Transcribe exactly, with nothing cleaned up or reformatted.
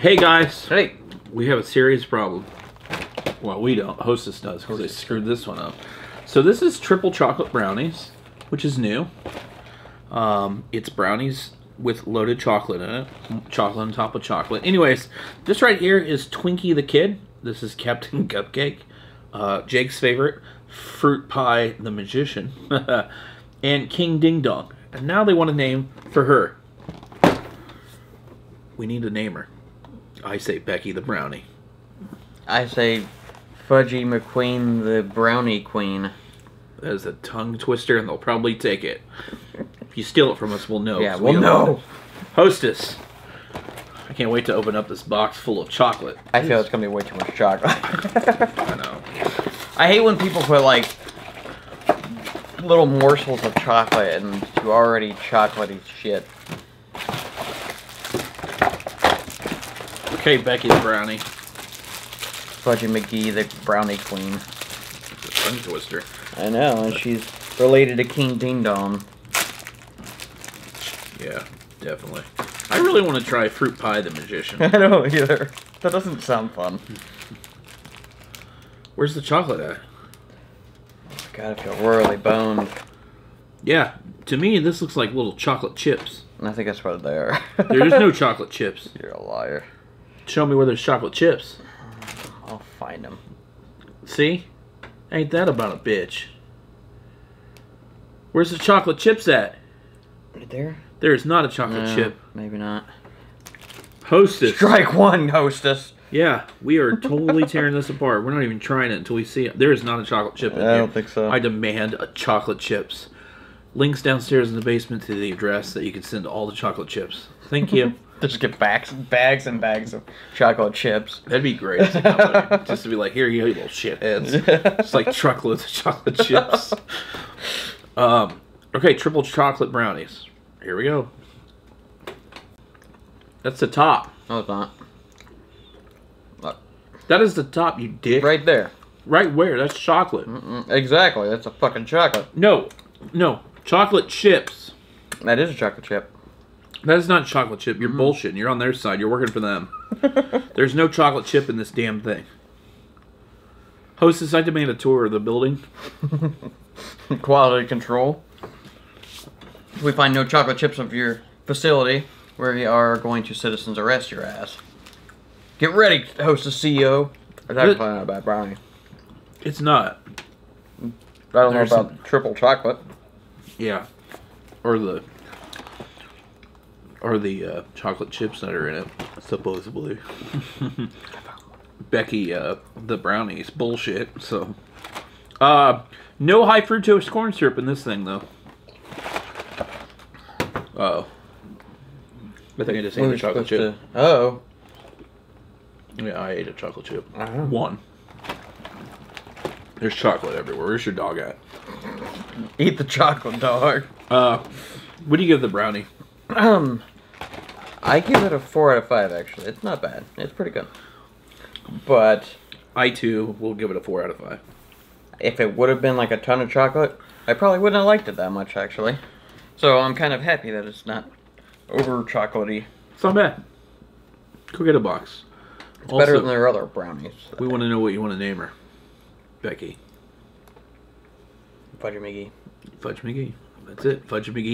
Hey guys. Hey. We have a serious problem. Well, we don't. Hostess does, because they screwed this one up. So this is triple chocolate brownies, which is new. Um, it's brownies with loaded chocolate in it. Chocolate on top of chocolate. Anyways, this right here is Twinkie the Kid. This is Captain Cupcake. Uh, Jake's favorite. Fruit Pie the Magician. And King Ding Dong. And now they want a name for her. We need to name her. I say Becky the Brownie. I say Fudgy McQueen the Brownie Queen. That is a tongue twister, and they'll probably take it. If you steal it from us, we'll know. Yeah, we'll, we'll know. know. Hostess. I can't wait to open up this box full of chocolate. I feel it's going to be way too much chocolate. I know. I hate when people put, like, little morsels of chocolate into already chocolatey shit. Okay, Becky the Brownie. Fudgy McGee the Brownie Queen. It's a tongue twister. I know, and she's related to King Ding Dong. Yeah, definitely. I really want to try Fruit Pie the Magician. I don't either. That doesn't sound fun. Where's the chocolate at? Oh, God, I feel royally boned. Yeah, to me, this looks like little chocolate chips. I think that's what they are. There's no chocolate chips. You're a liar. Show me where there's chocolate chips. I'll find them. See? Ain't that about a bitch. Where's the chocolate chips at? Right there? There is not a chocolate no, chip. Maybe not. Hostess. Strike one, Hostess. Yeah, we are totally tearing this apart. We're not even trying it until we see it. There is not a chocolate chip in I here. I don't think so. I demand a chocolate chips. Links downstairs in the basement to the address that you can send all the chocolate chips. Thank you. Just get bags, bags and bags of chocolate chips. That'd be great as a company. Just to be like, here you little shitheads. It's like truckloads of chocolate chips. Um, okay, triple chocolate brownies. Here we go. That's the top. No, it's not. Look. That is the top, you dick. Right there. Right where? That's chocolate. Mm-mm, exactly. That's a fucking chocolate. No. No. Chocolate chips. That is a chocolate chip. That is not chocolate chip. You're mm. bullshitting. You're on their side. You're working for them. There's no chocolate chip in this damn thing. Hostess, I demand a tour of the building. Quality control. If we find no chocolate chips of your facility, we are going to citizens arrest your ass. Get ready, Hostess C E O. It's actually not about brownie. It's not. I don't There's know about some... triple chocolate. Yeah. Or the... Or the uh, chocolate chips that are in it, supposedly. Becky, uh, the brownies, bullshit. So, uh, no high fructose corn syrup in this thing, though. Uh oh, I think I just ate a chocolate chip. To... Uh oh, yeah, I ate a chocolate chip. Uh-huh. One. There's chocolate everywhere. Where's your dog at? Eat the chocolate, dog. Uh, what do you give the brownie? Um. I give it a four out of five, actually. It's not bad. It's pretty good. But... I, too, will give it a four out of five. If it would have been, like, a ton of chocolate, I probably wouldn't have liked it that much, actually. So I'm kind of happy that it's not over-chocolatey. It's not bad. Go get a box. It's also better than their other brownies. We want to know what you want to name her. Becky. Fudge McGee. Fudge McGee. That's it. Fudge McGee.